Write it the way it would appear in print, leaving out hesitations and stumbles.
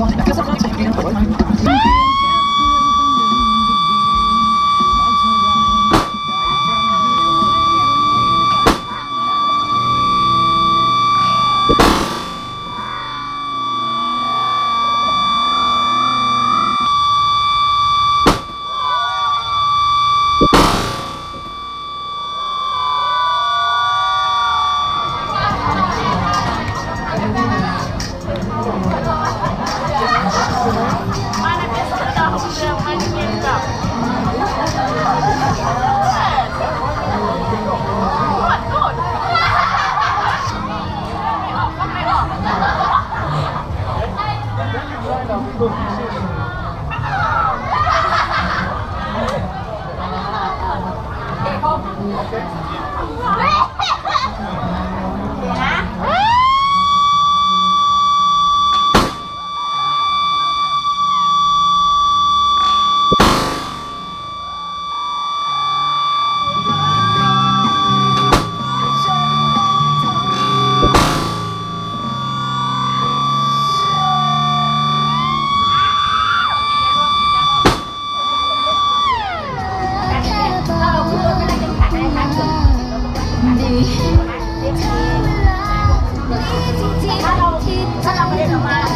Đi. Đi. Đi. Đi. Đi. Đi. Đi. Đi.